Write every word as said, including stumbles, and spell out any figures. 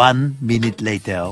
One minute later.